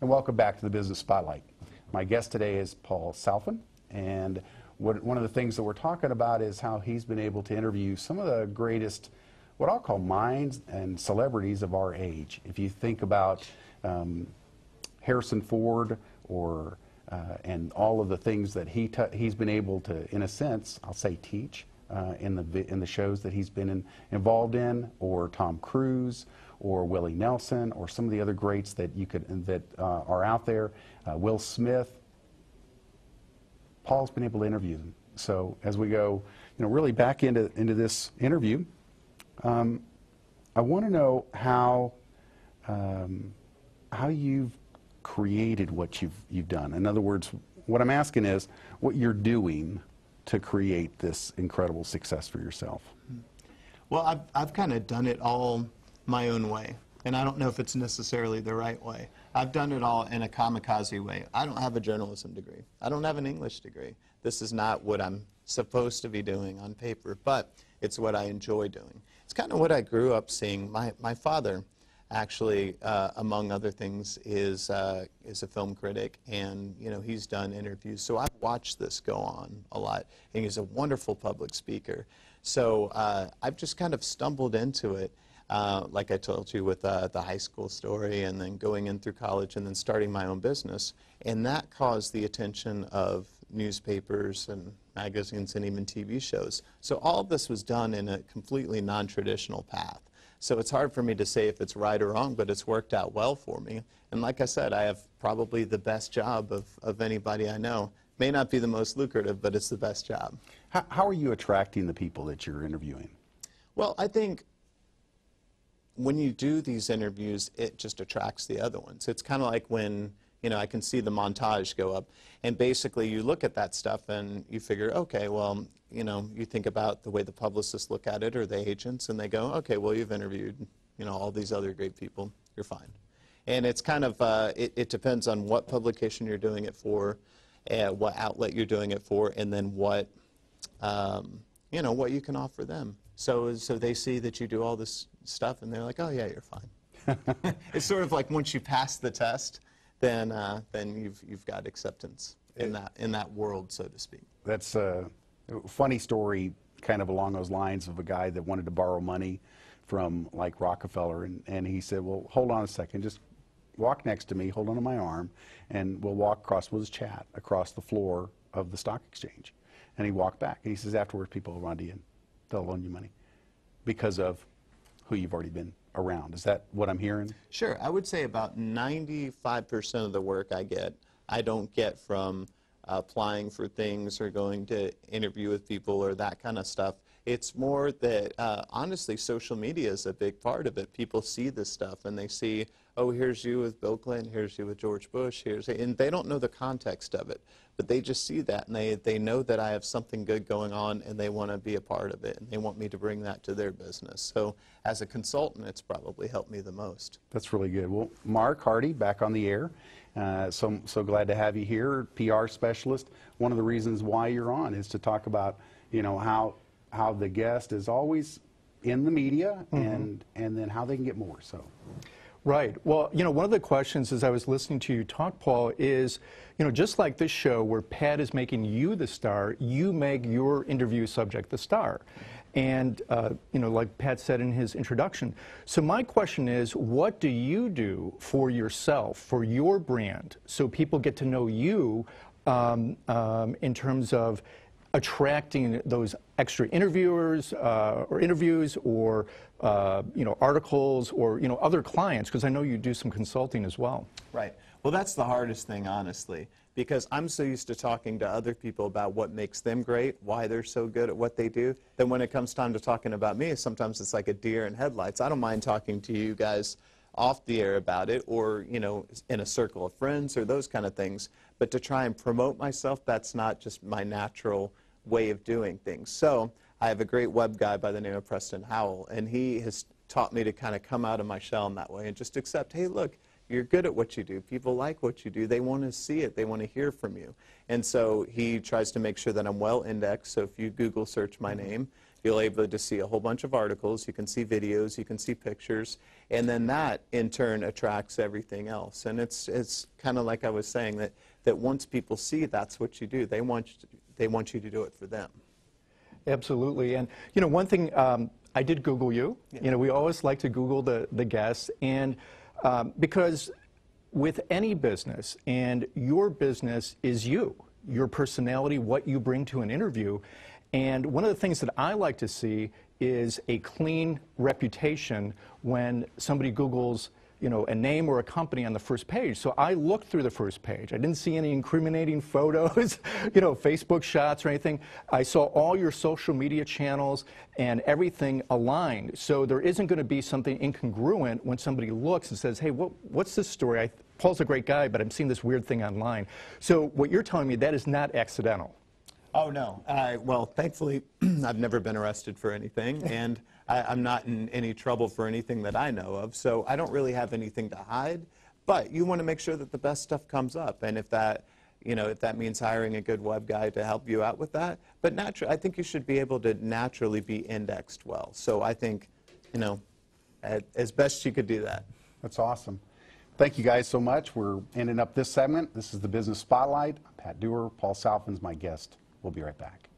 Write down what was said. And welcome back to the Business Spotlight. My guest today is Paul Salfen, and one of the things that we're talking about is how he's been able to interview some of the greatest, what I'll call minds and celebrities of our age. If you think about Harrison Ford or and all of the things that he's been able to, in a sense, I'll say teach in the shows that he's been involved in, or Tom Cruise, or Willie Nelson, or some of the other greats that you could are out there. Will Smith. Paul's been able to interview them. So as we go, really back into this interview, I want to know how you've created what you've done. In other words, what I'm asking is what you're doing to create this incredible success for yourself. Well, I've kind of done it all my own way, and I don't know if it's necessarily the right way. I've done it all in a kamikaze way. I don't have a journalism degree. I don't have an English degree. This is not what I'm supposed to be doing on paper, but it's what I enjoy doing. It's kind of what I grew up seeing. My father, actually, among other things, is a film critic, and he's done interviews. So I've watched this go on a lot, and he's a wonderful public speaker. So I've just kind of stumbled into it, like I told you with the high school story, and then going in through college, and then starting my own business, and that caused the attention of newspapers and magazines and even TV shows. So all of this was done in a completely non-traditional path. So it's hard for me to say if it's right or wrong, but it's worked out well for me. And like I said, I have probably the best job of anybody I know. May not be the most lucrative, but it's the best job. How are you attracting the people that you're interviewing? Well, I think when you do these interviews, it just attracts the other ones. It's kind of like when, I can see the montage go up, and basically you look at that stuff and you figure, okay, well, you think about the way the publicists look at it, or the agents, and they go, okay, well, you've interviewed, all these other great people, you're fine. And it's kind of, it depends on what publication you're doing it for, what outlet you're doing it for, and then what, what you can offer them. So they see that you do all this stuff, and they're like, oh yeah, you're fine. It's sort of like once you pass the test, then you've got acceptance in that world, so to speak. That's a funny story, kind of along those lines, of a guy that wanted to borrow money from like Rockefeller, and he said, well, hold on a second, just walk next to me, hold on to my arm, and we'll walk across, we'll just chat across the floor of the stock exchange. And he walked back, and he says, afterwards people will run to you and they'll loan you money because of who you've already been around. Is that what I'm hearing? Sure. I would say about 95% of the work I get, I don't get from applying for things or going to interview with people or that kind of stuff. It's more that, honestly, social media is a big part of it. People see this stuff and they see, oh, here's you with Bill Clinton, here's you with George Bush, and they don't know the context of it, but they just see that, and they know that I have something good going on, and they want to be a part of it, and they want me to bring that to their business. So as a consultant, it's probably helped me the most. That's really good. Well, Marc Harty, back on the air. So glad to have you here, PR specialist. One of the reasons why you're on is to talk about, how the guest is always in the media, and then how they can get more. So, right. Well, one of the questions as I was listening to you talk, Paul, is, just like this show where Pat is making you the star, you make your interview subject the star. And, like Pat said in his introduction. So my question is, what do you do for yourself, for your brand, so people get to know you in terms of attracting those extra interviewers or interviews, or articles, or other clients, because I know you do some consulting as well. Right. Well, that's the hardest thing, honestly, because I'm so used to talking to other people about what makes them great, why they're so good at what they do, then when it comes time to talking about me, sometimes it's like a deer in headlights. I don't mind talking to you guys off the air about it, or in a circle of friends, or those kind of things, but to try and promote myself, that's not just my natural way of doing things. So I have a great web guy by the name of Preston Howell, and he has taught me to kind of come out of my shell in that way and just accept, hey, look, you're good at what you do, people like what you do, they want to see it, they want to hear from you. And so he tries to make sure that I'm well indexed, so if you Google search my name, You'll able to see a whole bunch of articles, you can see videos, you can see pictures, and then that in turn attracts everything else. And it's kind of like I was saying, that once people see that's what you do, they want you to do it for them. Absolutely. And you know, one thing, I did Google you. Yeah. You know, we always like to Google the guests, and because with any business, and your business is you, your personality, what you bring to an interview. And one of the things that I like to see is a clean reputation when somebody Googles, you know, a name or a company on the first page. So I looked through the first page. I didn't see any incriminating photos, you know, Facebook shots or anything. I saw all your social media channels and everything aligned. So there isn't going to be something incongruent when somebody looks and says, hey, what's this story? Paul's a great guy, but I'm seeing this weird thing online. So what you're telling me, that is not accidental. Oh, no. Well, thankfully, I've never been arrested for anything, and I'm not in any trouble for anything that I know of, so I don't really have anything to hide. But you want to make sure that the best stuff comes up, and if that, you know, if that means hiring a good web guy to help you out with that. But I think you should be able to naturally be indexed well. So I think, you know, as best you could do that. That's awesome. Thank you guys so much. We're ending up this segment. This is the Business Spotlight. I'm Pat Dougher. Paul Salfen's my guest. We'll be right back.